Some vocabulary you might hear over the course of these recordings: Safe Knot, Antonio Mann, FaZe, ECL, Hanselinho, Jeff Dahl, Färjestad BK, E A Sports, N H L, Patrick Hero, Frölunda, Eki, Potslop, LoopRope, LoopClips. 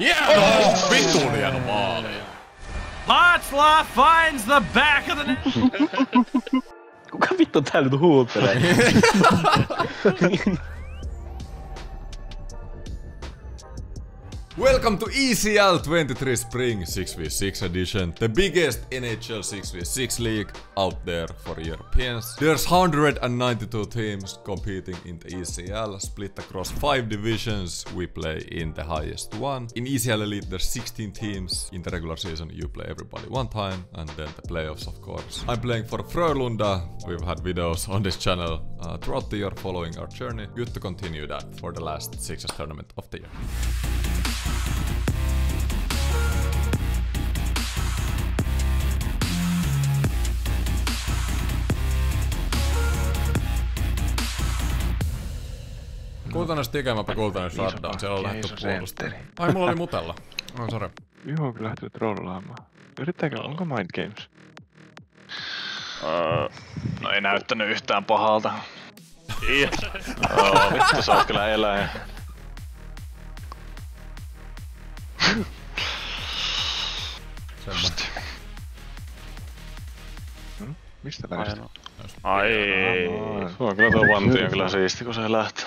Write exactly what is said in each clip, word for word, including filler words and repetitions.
Yeah, Victoria normale. Potslop finds the back of the net. Kuka vittu täällä nyt huutelee? Welcome to E C L twenty-three Spring six v six edition, the biggest N H L six v six league out there for Europeans. There's one hundred ninety-two teams competing in the E C L, split across five divisions. We play in the highest one. In E C L Elite there's sixteen teams. In the regular season you play everybody one time, and then the playoffs of course. I'm playing for Frölunda. We've had videos on this channel uh, throughout the year following our journey. Good to continue that for the last sixth tournament of the year. Kultainen stikämäpä, kultainen shutdown, siellä on lähdetty puolustamaan. Ai, mulla oli mutella. No, sori. Juho on kyllä lähtenyt trollaamaan. Yrittääkö, onko Mind Games? Öö, no ei näyttänyt yhtään pahalta. Joo, oh, vittu sä oot kyllä eläin. Semmosta. No, mistä lähdet? Ai, sulla on kyllä tuo vanti on kyllä siisti, kun se lähtee.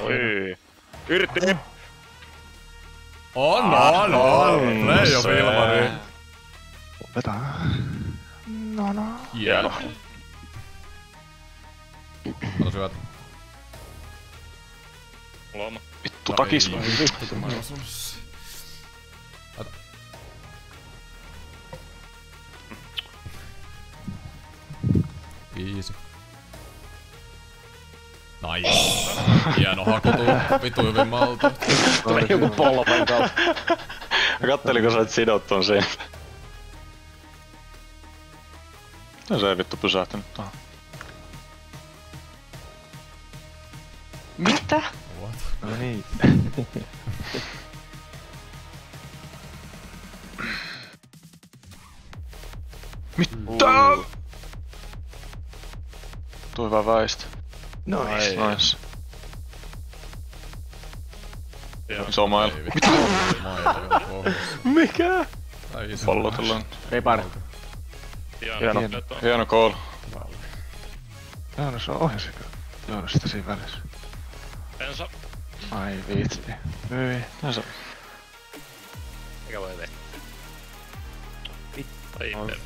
Oi. Yritti. Oh no no. Play off ilmari. Opeta. No no. Hieno. Otas hyvät. Mulla on. Vittu takis. Vittu mainosus. Ota. Easy. Nice. Oh. Hieno haku tuu vitu hyvin malta. Tuli joku polven kautta. Katteliko sä et sidot ton siinä? No se ei vittu pysähtynyt tohon. Mitä? What? No niin. Mitä? Uh. Tuo hyvä väistö. Nois, nois. Se on mailla. Mitä? Mikä? Pallo tullaan. Repar. Hieno. Hieno goal. Joonas on ohjasikö? Joonas sitä siinä välissä. Pensa. Ai vitsi. Myi. Pensa. Mikä voi tehdä? Vittu.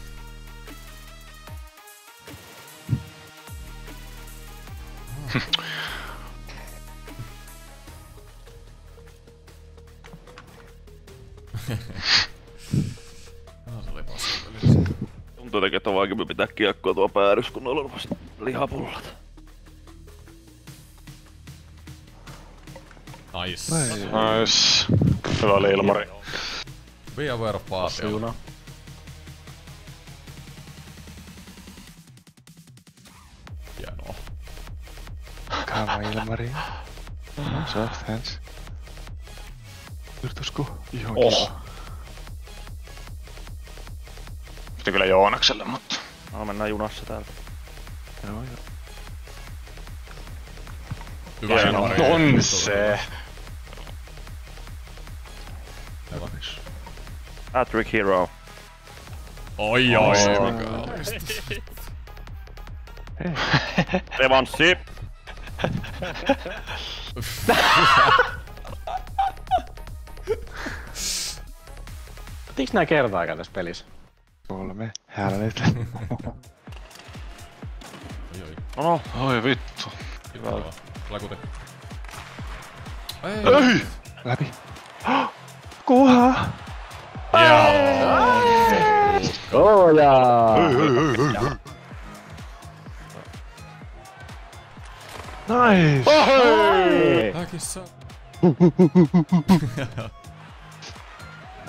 Tuntuu jotenkin, että on vaikeampi pitää kiekkoa tuo päädys, kun noilla on vasta lihapullat. Nice. Nice. Hyvä oli Ilmari. Via verpaatio. Hienoa. Kama Ilmari. Soft hands. Yrtusku johonkin. Oh. Piti kyllä Joonakselle, mutta... No mennään junassa täältä. Joo joo. Hyvä Ilmari. On se! Evanis. Patrick Hero. Oi oi! Revanssi! Otiks nää kertaakaan tässä pelissä? Kolme. Häällä nyt. No no. Oi vittu. Hyvä. Lakute. Ei! Läpi. Kuha! Jaa! Oojaa! Nice! Ohei! Häkissä!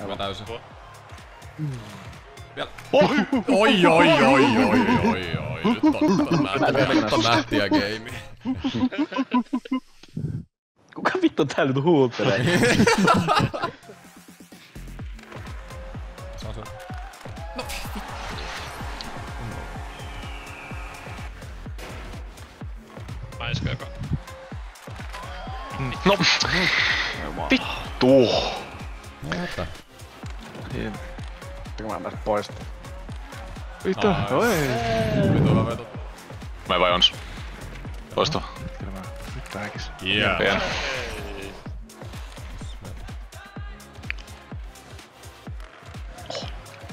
Hyvä täysin. Vielä. Oi! Oi oi oi oi oi oi oi! Nyt on nähtiä geimi. Kuka vittu täällä nyt huutelee? Saa sen. No! Mä iskeekö? No. Vittu. Niin. Pitääkö mä mennä pois? Vittu. Oi. Vittu veto. Mä vai ons. Toista. Vittu häkis. Yeah.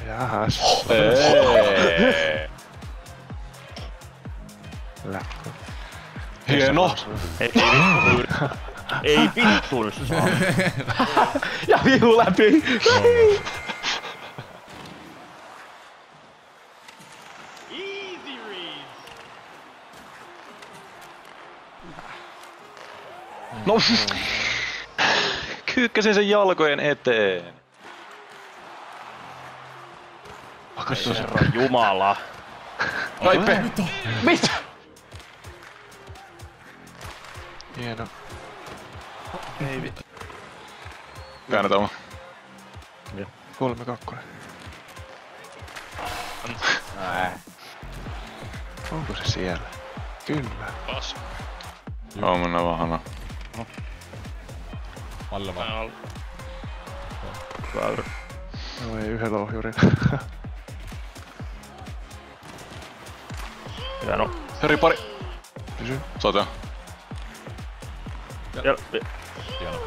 Jaas. Lähtö. Hieno. Ei vittuun. Ei vittuun. Ja vihu läpi. Easy reads. No. Kyykkäsin sen jalkojen eteen. Herra jumala. Raipe! Mitä? Hieno. Ei vittu. Käännä Tomo. Kolme kakkonen. Onko se siellä? Kyllä. Pas. Joo, mennään vahana. Alle vaan. Väyrä. No ei yhdellä ohjurilla. Hieno. Heri pari. Pysy. Saat jo. Hieno. Hieno.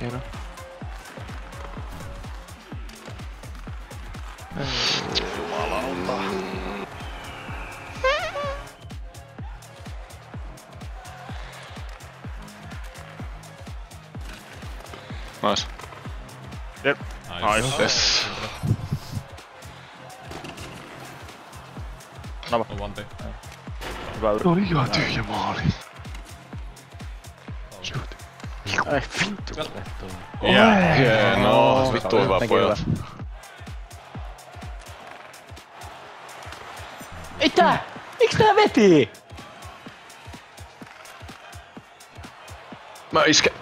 Hieno. Jumalauta. Nice. Jep. Nice. Yes. No niin, ihan tyhjä maali. Shoot. Ai vittu. Hienoa. Vittu hyvää pojat. Ei tää! Miks tää vetii? Mä isken.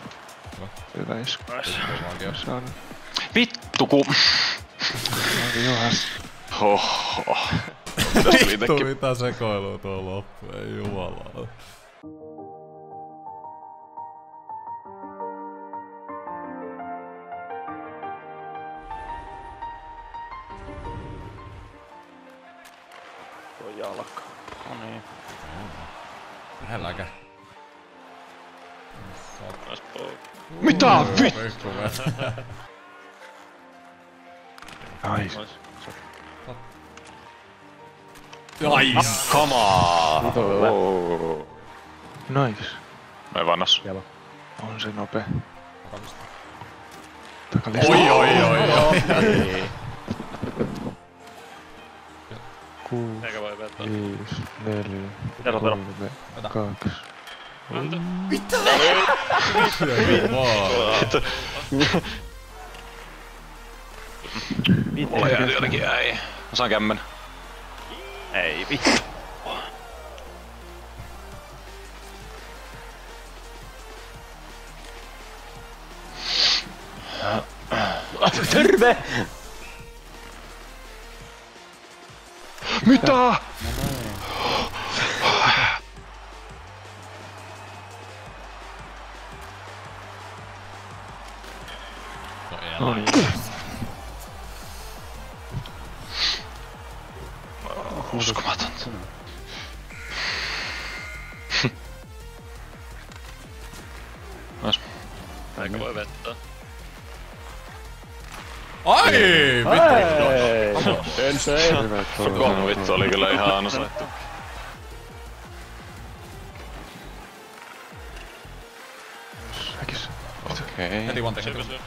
Hyvä isku. Vittu ku... Hoho. Vittu mitä sekoilua tuo loppu, ei jumalaa. Tuo jalka. No niin. Lähelläkä. Mitä vittu? Ai. Nice! Come on! Oh. Nice! Noin vannas. Jalo. On se nopee. Takalista. Oi oi oi oi! Kuus, viis, neljä, kolme, kaks. Mitä? Mitä? Mitä? Mulla jäänyt jotenkin äi. Mä saan kämmen. Ei vittu. Terve! Mitä? No niin. Uskomatonta. Nois. Aika voi vettää. Ai! Vittu! En se! Koko vittu oli kyllä ihan ansaittu. Häkis. Okei. Heti one take. Vittu.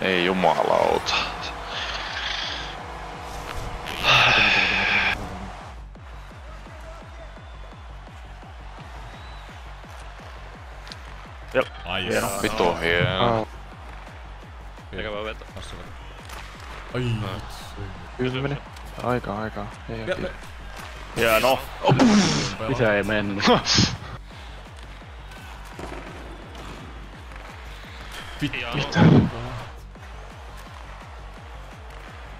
Ei jumalauta. Jep. Ai hieno. Vittu on hieno. Eikä voi vetää. Ai. Kymmenen. Aikaa, aikaa. Hieno. Mitä ei mennyt. Vittu.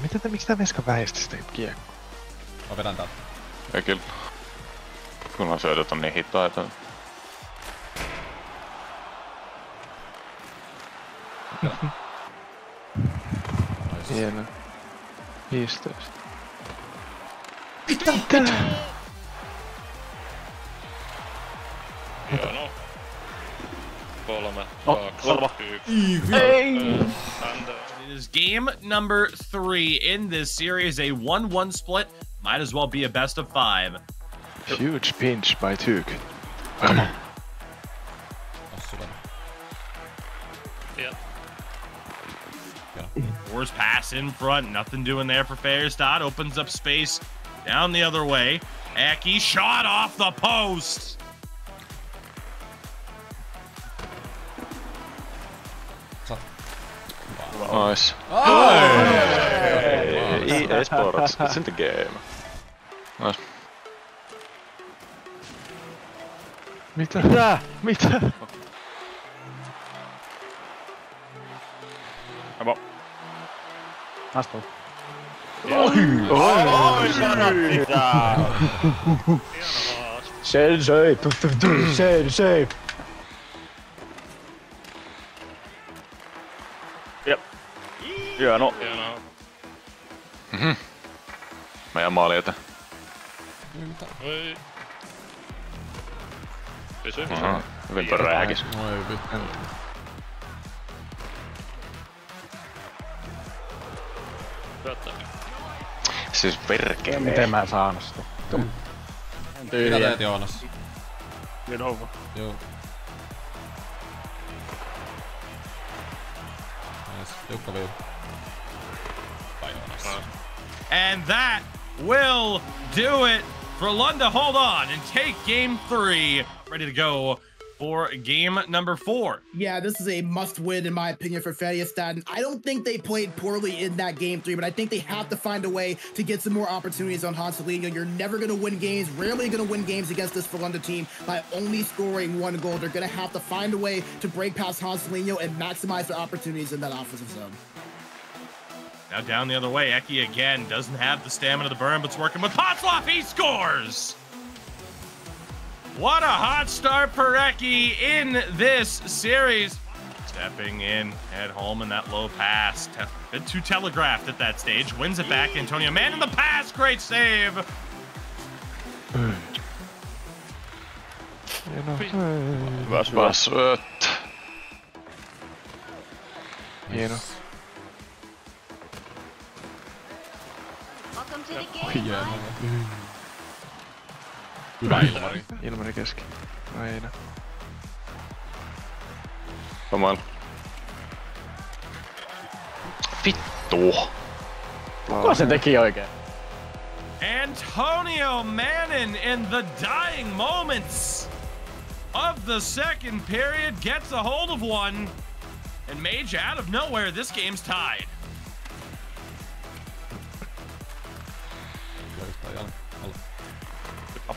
Miten te, miksi tää veska väisti sitä kiekkoa? Mä vedän täältä. Ei kyllä. Kunhan syötöt on niin hitaita. Hieno. viisitoista. Mitä? Mitä? Hieno. Kolme, oh, kaksi, yksi. Hey. It is game number three in this series. A one one split. Might as well be a best of five. Huge pinch by Tuuk. Come on. Fours pass in front, nothing doing there for Färjestad. Opens up space down the other way. Eki shot off the post. Wow. Nice. Oh! Hey. Hey. Hey. E A Sports, it's in the game. Nice. Mitä? Mitä? Mitä? Come on. Nice ball. Oh! Oh! Oh! Oh! Shade shape! Shade shape! Yep. Yeah, no. Yeah, no. Mhm. Meidän maali eteen. Ei. Pysy. Aha. Hyvin on rääkis. Oi vittu. Siis perkele. Miten mä en saanut sitä? Mitä teet, Joonas? Get over. Joo. Tiukka viiva. Vai Joonas. And that will do it. Frölunda hold on and take game three. Ready to go for game number four. Yeah, this is a must-win in my opinion for Färjestad. I don't think they played poorly in that game three, but I think they have to find a way to get some more opportunities on Hanselinho. You're never going to win games, rarely going to win games against this Frölunda team by only scoring one goal. They're going to have to find a way to break past Hanselinho and maximize their opportunities in that offensive zone. Now down the other way, Eki again doesn't have the stamina to burn, but's working with Potslop. He scores! What a hot start for Eki in this series. Stepping in at home in that low pass. Te been too telegraphed at that stage. Wins it back. Antonio Mann in the pass. Great save. Hyvät passyöt. Hieno. Welcome to the game. Hyvä Ilmari. Ilmari keski. Aina. Saman. Vittu. Kuka se teki oikein? Antonio Mann in the dying moments of the second period gets a hold of one. And Mage out of nowhere, this game's tied.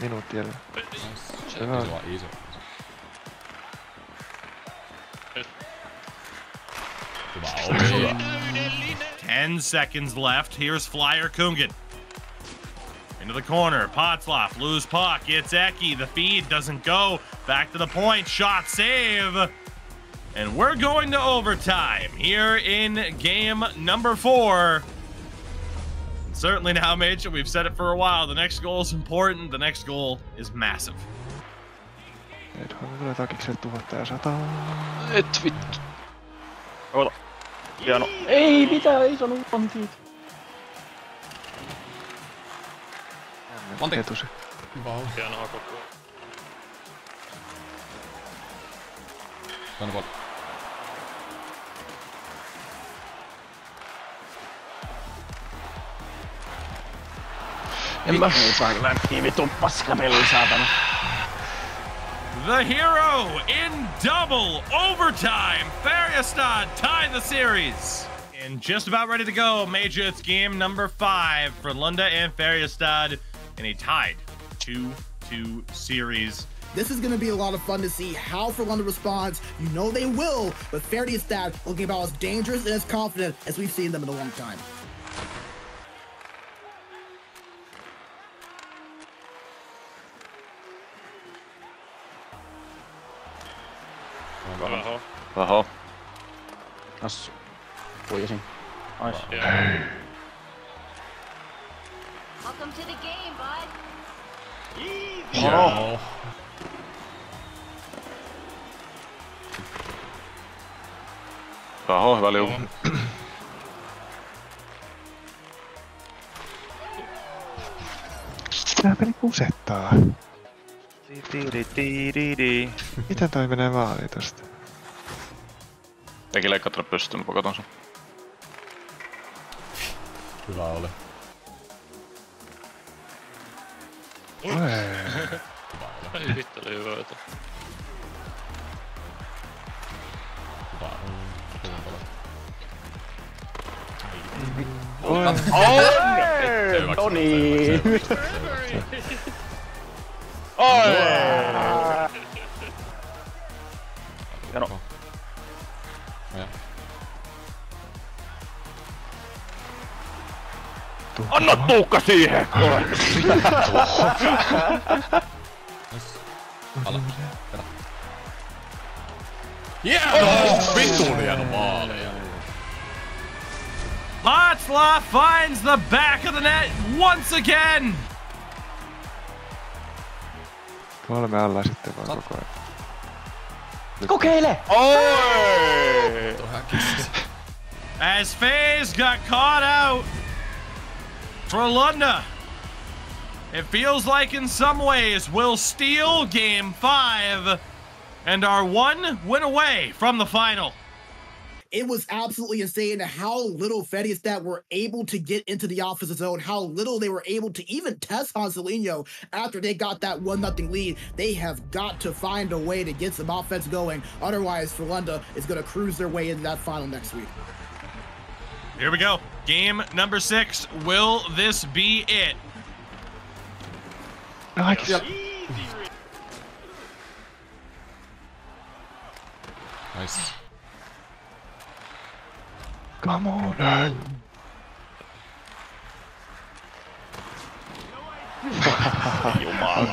Minuutti jälleen. Se on vaan iso. Hyvä oli. Ten seconds left. Here's Flyer Kungen. Into the corner. Potslop. Lose puck. It's Eki. The feed doesn't go. Back to the point. Shot save. And we're going to overtime here in game number four. Certainly now, Mage, we've said it for a while. The next goal is important. The next goal is massive. Neithan tulee takikselle tuhatta ja sataa. Et vittu. Oota. Hieno. Ei mitään, ei saanut pantiin. Pantiin. Etusi. Vau. Hieno hakokuun. Tänne puolella. En mä saa kyllä niin vitun paskapelin saatana. The hero in double overtime. Färjestad tied the series. And just about ready to go, Major. It's game number five for Frölunda and Färjestad in a tied two two series. This is going to be a lot of fun to see how Frölunda responds. You know they will, but Färjestad looking about as dangerous and as confident as we've seen them in a long time. Laho. Laho. Assu. Puikasin. Nice. Yeah. Welcome to the game, bud. Easy. Oh. Laho, hyvä liu. Tää peli kusettaa. Tiirididididi. Miten toi menee maaliin tosta? Eki leikkaa tuonne pystyyn, mä katon sun. Hyvä oli. Ei vittu, oli hyvä jotain. Hyvä oli. Ei vittu. On! Noniin! Oi! Hieno. Anna tuukka siihen! Ole! Ala. Hieno! Vitun hieno maali! Potslop finds the back of the net once again! Kolme alla sitten vaan koko ajan. Kokeile! Oiii! As FaZe got caught out for Frölunda, it feels like in some ways we'll steal game five and are one win away from the final. It was absolutely insane how little Färjestad were able to get into the offensive zone, how little they were able to even test Hanselinho after they got that one nothing lead. They have got to find a way to get some offense going. Otherwise, Frölunda is going to cruise their way into that final next week. Here we go. Game number six. Will this be it? Nice. Yep. Nice. Come on, man.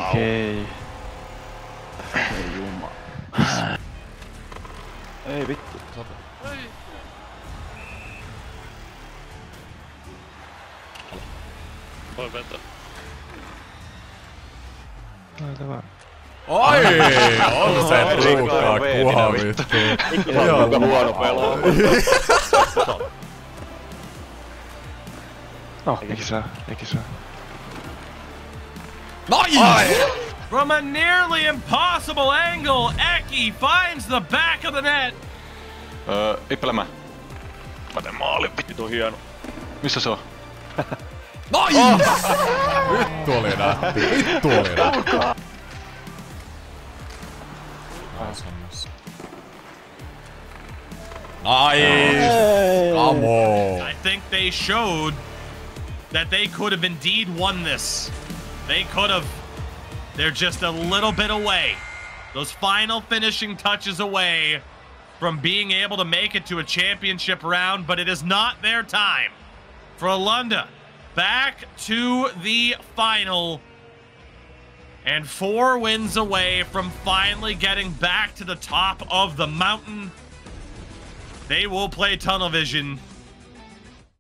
Okei. Ei jumala. Ei vittu. Sata. Voi vetää. Laita vaan. Oi! On se ruukaa kuhavittu. Ikinä on huono pelaa. No, Eki saa, Eki saa. Nice! From a nearly impossible angle, Eki finds the back of the net. Öö, Ippelämä. Mä teen maalin, vittu hieno. Missä se on? Nice! Vittu oli nähti, vittu oli nähti. Nice! Come on! I think they showed that they could have indeed won this. They could have. They're just a little bit away. Those final finishing touches away from being able to make it to a championship round, but it is not their time. Frölunda back to the final and four wins away from finally getting back to the top of the mountain. They will play tunnel vision